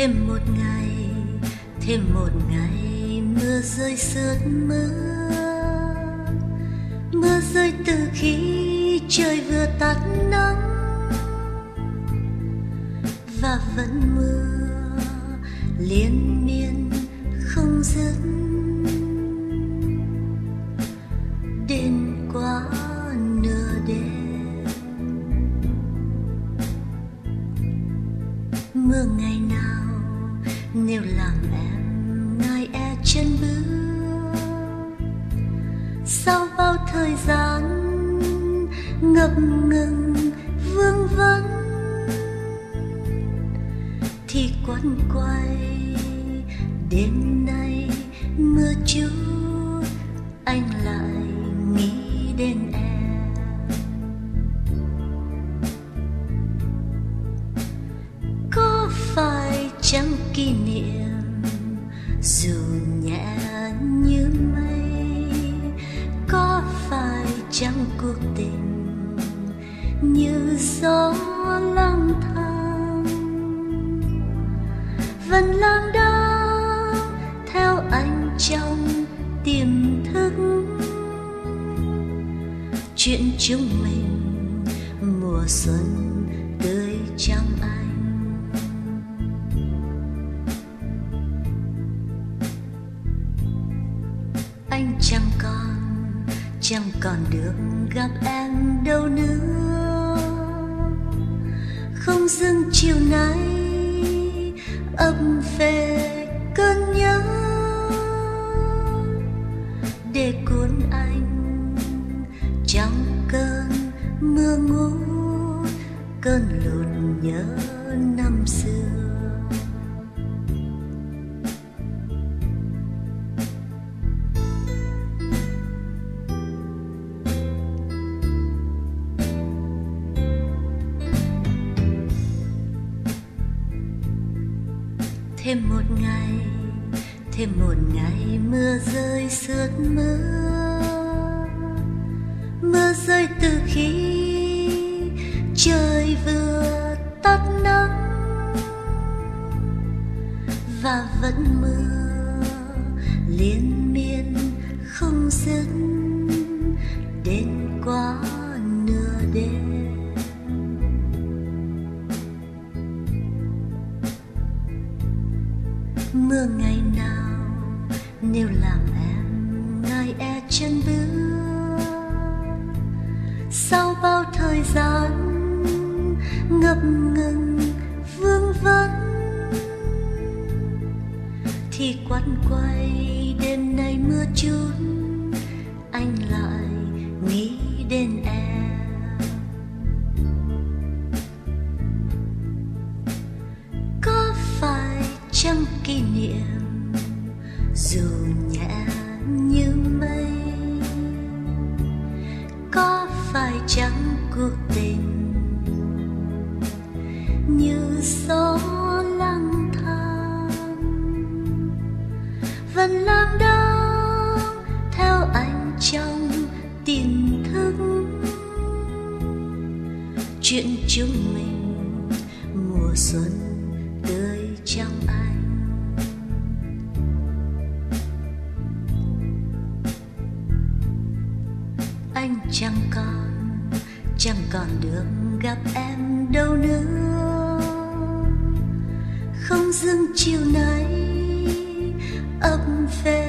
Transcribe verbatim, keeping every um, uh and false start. Thêm một ngày, thêm một ngày mưa rơi rớt mưa. Mưa rơi từ khi trời vừa tắt nắng, và vẫn mưa liên miên không dứt. Đêm quá nửa đêm, mưa ngày nào nếu làm em nai e chân bước. Sau bao thời gian ngập ngừng vương vấn, thì quấn quay đêm nay mưa chút anh lại nghĩ đến em. Có phải chẳng kỷ niệm dù nhẹ như mây, có phải chẳng cuộc tình như gió lang thang vẫn lang đang theo anh trong tiềm thức. Chuyện chúng mình mùa xuân tươi trong anh, anh chẳng còn chẳng còn được gặp em đâu nữa. Không dưng chiều nay ấp về cơn nhớ, để cuốn anh trong cơn mưa ngủ, cơn lụt nhớ năm xưa. Thêm một ngày, thêm một ngày mưa rơi rớt mưa. Mưa rơi từ khi trời vừa tắt nắng, và vẫn mưa liên miên không dứt. Đến quá nửa đêm, mưa ngày nào nếu làm em nai e chân bước. Sau bao thời gian ngập ngừng vương vấn, thì quanh quay đêm nay mưa chút anh lại nghĩ đến em. Có phải trăm kỷ niệm dù nhẹ như mây, có phải chẳng cuộc tình như gió lang thang vẫn lang đang theo anh trong tiềm thức. Chuyện chúng mình mùa xuân tươi trong anh, anh chẳng còn chẳng còn được gặp em đâu nữa. Không dưng chiều nay ấp về